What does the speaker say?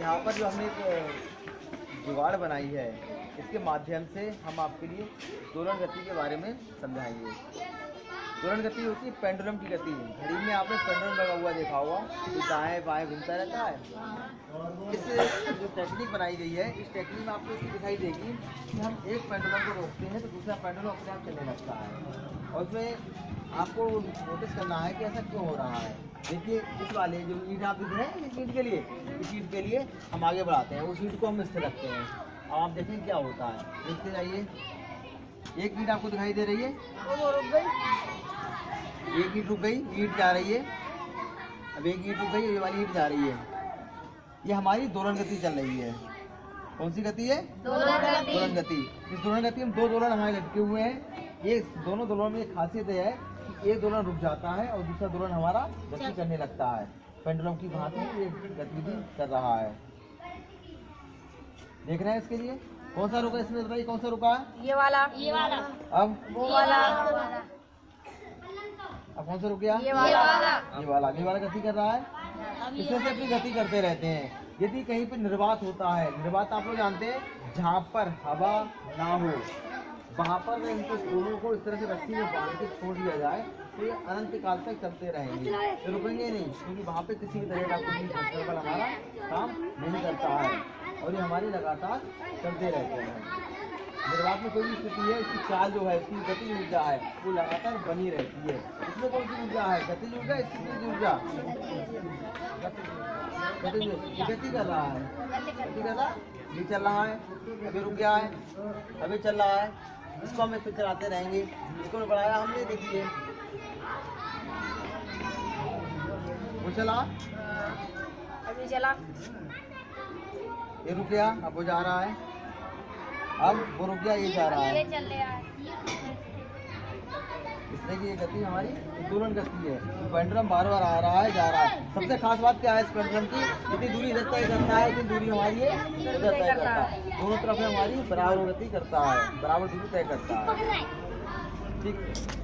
यहाँ पर जो हमने एक जुगाड़ बनाई है, इसके माध्यम से हम आपके लिए दोलन गति के बारे में समझाएंगे। दोलन गति होती है पेंडुलम की गति। घड़ी में आपने पेंडुलम लगा हुआ देखा होगा, तो दाएँ बाएँ घूमता रहता है। इस जो टेक्निक बनाई गई है, इस टेक्निक में आपको इसकी दिखाई देगी कि हम एक पेंडुलम को रोकते हैं तो दूसरा पेंडुलम अपने आप चलने लगता है। और उसमें आपको नोटिस करना है कि ऐसा क्यों हो रहा है। देखिए इस वाले जो ईट आप दिख रहे हैं, इस ईट के लिए हम आगे बढ़ाते हैं, उस ईट को हम स्थिर रखते हैं। अब आप देखें क्या होता है, देखते जाइए। एक ईट आपको दिखाई दे रही है, वो रुक गई। एक ईट रुक गई, ईट जा रही है। अब एक ईट रुक गई, ये वाली ईट जा रही है। ये हमारी दोलन गति चल रही है। कौन सी गति है? दोलन गति। इस दोलन गति में दो दोलन हमारे लटके हुए हैं। ये दोनों दोलन में एक खासियत है कि एक दोलन रुक जाता है और दूसरा दोलन हमारा गति करने लगता है। पेंडुलम की भांति ये गतिविधि कर रहा है। देख रहे हैं इसके लिए कौन सा रुका, इसमें बताइए कौन सा रुका है? ये वाला। ये वाला। अब वो वाला। अब कौन सा रुक गया? ये वाला। ये वाला गति कर रहा है। इसमें से अपनी गति करते रहते हैं। यदि कहीं पर निर्वात होता है, निर्वात आप लोग जानते हैं जहाँ पर हवा ना हो, वहाँ पर इनको दोनों को इस तरह से रस्सी में बांध के छोड़ दिया जाए तो ये अनंत काल तक चलते रहेंगे, तो रुकेंगे नहीं, क्योंकि वहाँ पे किसी भी तरह का कोई हमारा काम नहीं करता है और ये हमारे लगातार चलते रहते हैं। निर्वात में कोई भी स्थिति है, इसकी चाल जो है, इसकी गति ऊर्जा है वो लगातार बनी रहती है। इसमें कौन सी ऊर्जा है? गति ऊर्जा। इसकी ऊर्जा गति कर रहा है, ये चल रहा है, अभी रुक गया है, अभी चल रहा है। इसको हम ऐसे चलाते रहेंगे। इसको बढ़ाया हमने, देखिए वो चला, अभी चला, ये रुक गया, अब वो जा रहा है, अब वो रुक गया, ये जा रहा है। इसलिए कि ये गति हमारी दोलन गति है। पेंडुलम बार बार आ रहा है, जा रहा है। सबसे खास बात क्या है इस पेंडुलम की? जितनी दूरी इधर तय करता है, उतनी दूरी हमारी इधर तय करता है। दोनों तरफ हमारी बराबर गति करता है, बराबर दूरी तय करता है। ठीक।